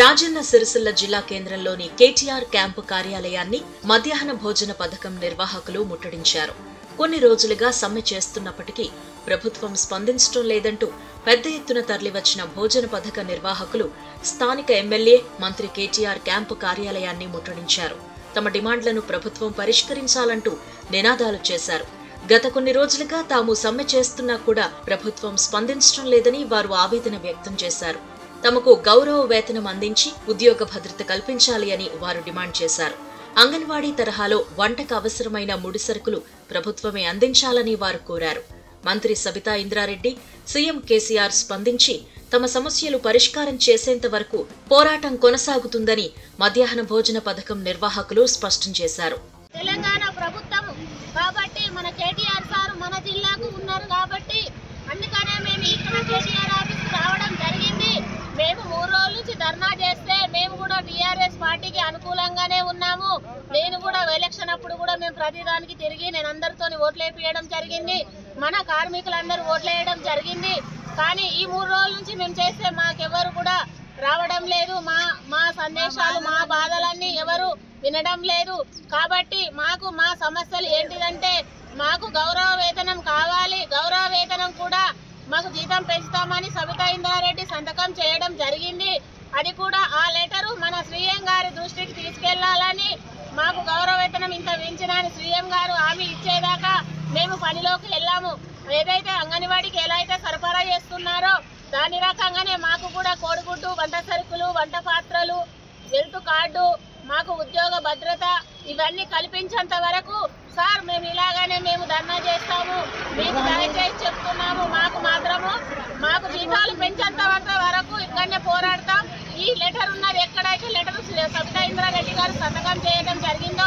రాజన్న సిరిసిల్ల జిల్లా కేంద్రంలోని కేటీఆర్ క్యాంప్ కార్యాలయాన్ని మధ్యాహ్న భోజన పథకం నిర్వాహకులు ముట్టడించారు. కొన్ని రోజులుగా సమ్మె చేస్తున్నప్పటికీ ప్రభుత్వం స్పందించడం లేదంటూ పెద్ద ఎత్తున తరలివచ్చిన భోజన పథక నిర్వాహకులు స్థానిక ఎమ్మెల్యే మంత్రి కేటీఆర్ క్యాంప్ కార్యాలయాన్ని ముట్టడించారు. తమ డిమాండ్లను ప్రభుత్వం పరిష్కరించాలంటూ నినాదాలు చేశారు. గత కొన్ని రోజులుగా తాము సమ్మె చేస్తున్నా కూడా ప్రభుత్వం స్పందించడం లేదని వారు ఆవేదన వ్యక్తం చేశారు. తమకు గౌరవ వేతనం అందించి ఉద్యోగ భద్రత కల్పించాలి అని వారు డిమాండ్ చేశారు. అంగన్వాడీ తరహాలో వంటకు అవసరమైన ముడిసరుకులు ప్రభుత్వమే అందించాలని వారు కోరారు. మంత్రి సబితా ఇంద్రారెడ్డి, సీఎం కేసీఆర్ స్పందించి తమ సమస్యలు పరిష్కారం చేసేంత వరకు పోరాటం కొనసాగుతుందని మధ్యాహ్న భోజన పథకం నిర్వాహకులు స్పష్టం చేశారు. తెలంగాణ ప్రభుత్వం కాబట్టి మన కేటీఆర్ సార్ మన జిల్లాకు ఉన్నారు కాబట్టి అందుకనే మేము ఇక్కడ కేటీఆర్ ఆఫీస్ రావడం జరిగింది. మేము 3 రోజుల నుంచి ధర్నా చేస్తే మేము కూడా టీఆర్ఎస్ పార్టీకి అనుకూలంగానే ఉన్నాము. నేను కూడా ఎలక్షన్ అప్పుడు కూడా మేము ప్రతిదానికి తిరిగి నేను అందరితో ఓట్లు వేయడం జరిగింది. మన కార్మికులందరూ ఓట్లు వేయడం జరిగింది. కానీ ఈ 3 రోజుల నుంచి మేము చేస్తే మాకెవరు కూడా రావడం లేదు. మా సందేశాలు మా బాధలన్నీ ఎవరు వినడం లేదు. కాబట్టి మాకు మా సమస్యలు ఏంటిదంటే మాకు గౌరవ వేతనం కావాలి. గౌరవ వేతనం కూడా మాకు జీతం పెంచుతామని సబితా ఇంద్రారెడ్డి సంతకం చేయడం జరిగింది. అది కూడా ఆ లెటరు మన శ్రీఎం గారి దృష్టికి తీసుకెళ్లాలని, మాకు గౌరవ వేతనం ఇంత పెంచినని శ్రీఎం గారు హామీ ఇచ్చేదాకా మేము పనిలోకి వెళ్ళాము. ఏదైతే అంగన్వాడీకి ఎలా అయితే సరఫరా చేస్తున్నారో దాని రకంగానే మాకు కూడా కోడిగుడ్డు, వంట సరుకులు, వంట పాత్రలు, హెల్త్ కార్డు, మాకు ఉద్యోగ భద్రత ఇవన్నీ కల్పించేంత వరకు సార్ మేము ఇలాగానే మేము ధర్నా చేస్తాము. మేము దయచేసి చెప్తున్నాము మాకు జీతాలు పెంచేంత వరకు ఇక్కడనే పోరాడతాం. ఈ లెటర్ ఉన్నది ఎక్కడైతే లెటర్ సబితా ఇంద్రారెడ్డి గారు సంతకం చేయడం జరిగింది.